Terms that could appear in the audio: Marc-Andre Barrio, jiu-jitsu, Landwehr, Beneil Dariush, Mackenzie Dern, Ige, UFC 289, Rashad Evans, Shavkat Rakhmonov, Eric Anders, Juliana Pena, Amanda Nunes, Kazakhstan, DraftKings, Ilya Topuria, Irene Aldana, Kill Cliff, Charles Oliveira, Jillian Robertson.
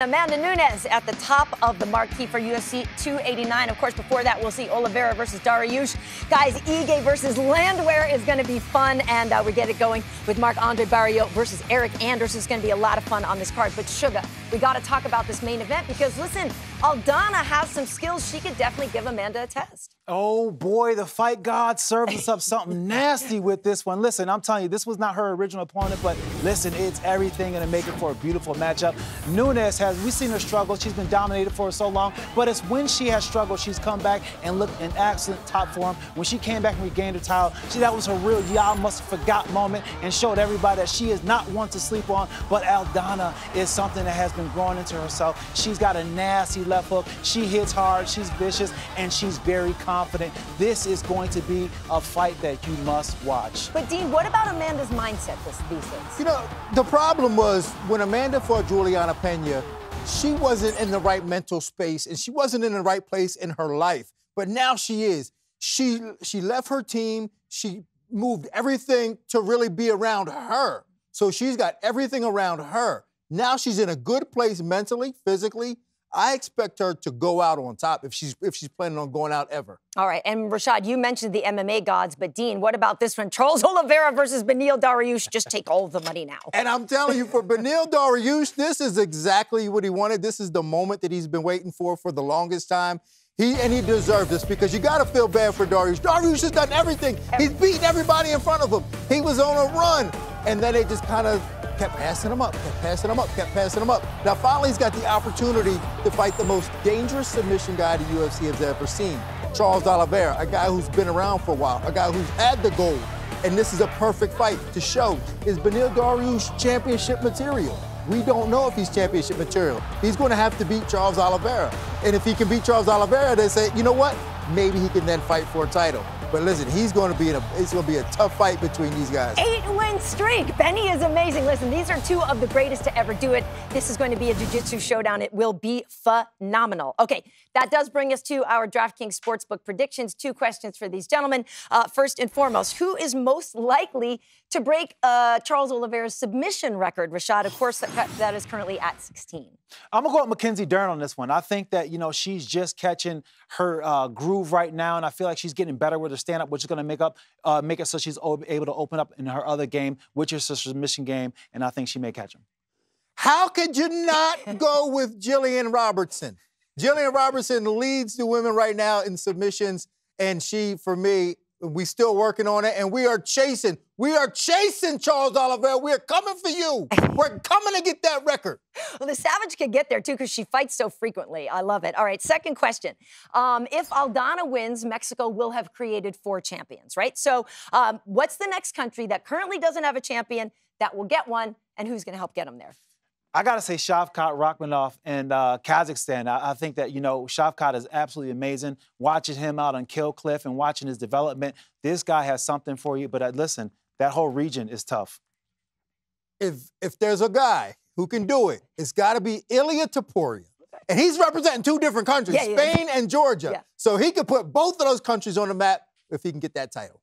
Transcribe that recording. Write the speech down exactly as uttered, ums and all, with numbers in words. Amanda Nunes at the top of the marquee for U F C two eighty-nine. Of course, before that, we'll see Oliveira versus Dariush. Guys, Ige versus Landwehr is going to be fun, and uh, we get it going with Marc-Andre Barrio versus Eric Anders. It's going to be a lot of fun on this card. But, Sugar, we got to talk about this main event because, listen, Aldana has some skills. She could definitely give Amanda a test. Oh, boy, the fight god serves us up something nasty with this one. Listen, I'm telling you, this was not her original opponent, but, listen, it's everything going to make it for a beautiful matchup. Nunes has We've seen her struggle. She's been dominated for so long, but it's when she has struggled, she's come back and looked in excellent top form. When she came back and regained her title, she, that was her real y'all must have forgot moment and showed everybody that she is not one to sleep on, but Aldana is something that has been growing into herself. She's got a nasty left hook. She hits hard, she's vicious, and she's very confident. This is going to be a fight that you must watch. But, Dean, what about Amanda's mindset this, these days? You know, the problem was when Amanda fought Juliana Pena, she wasn't in the right mental space, and she wasn't in the right place in her life. But now she is. She she left her team. She moved everything to really be around her. So she's got everything around her. Now she's in a good place mentally, physically. I expect her to go out on top if she's if she's planning on going out ever. All right, and Rashad, you mentioned the M M A gods, but Dean, what about this one? Charles Oliveira versus Beneil Dariush. Just take all the money now. And I'm telling you, for Beneil Dariush, this is exactly what he wanted. This is the moment that he's been waiting for for the longest time. He and he deserved this because you got to feel bad for Dariush. Dariush has done everything. everything. He's beaten everybody in front of him. He was on a run, and then they just kind of kept passing him up, kept passing him up, kept passing him up. Now, finally, he's got the opportunity to fight the most dangerous submission guy the U F C has ever seen, Charles Oliveira, a guy who's been around for a while, a guy who's had the gold. And this is a perfect fight to show, is Beneil Dariush championship material? We don't know if he's championship material. He's going to have to beat Charles Oliveira. And if he can beat Charles Oliveira, they say, you know what? Maybe he can then fight for a title. But listen, he's going to be in a, it's going to be a tough fight between these guys. Eight-win streak. Benny is amazing. Listen, these are two of the greatest to ever do it. This is going to be a jiu-jitsu showdown. It will be phenomenal. Okay, that does bring us to our DraftKings Sportsbook predictions. Two questions for these gentlemen. Uh, first and foremost, who is most likely to break uh, Charles Oliveira's submission record? Rashad, of course, that, that is currently at sixteen. I'm going to go with Mackenzie Dern on this one. I think that, you know, she's just catching her uh, groove right now, and I feel like she's getting better with her stand-up, which is going to make up, uh, make it so she's able to open up in her other game, which is her submission game, and I think she may catch him. How could you not go with Jillian Robertson? Jillian Robertson leads the women right now in submissions, and she, for me, we still working on it, and we are chasing. We are chasing Charles Oliveira. We are coming for you. We're coming to get that record. Well, the Savage could get there, too, because she fights so frequently. I love it. All right, second question. Um, if Aldana wins, Mexico will have created four champions, right? So um, what's the next country that currently doesn't have a champion that will get one, and who's going to help get them there? I got to say Shavkat Rakhmonov and uh, Kazakhstan. I, I think that, you know, Shavkat is absolutely amazing. Watching him out on Kill Cliff and watching his development, this guy has something for you. But uh, listen, that whole region is tough. If, if there's a guy who can do it, it's got to be Ilya Topuria. And he's representing two different countries, yeah, Spain yeah. and Georgia. Yeah. So he could put both of those countries on the map if he can get that title.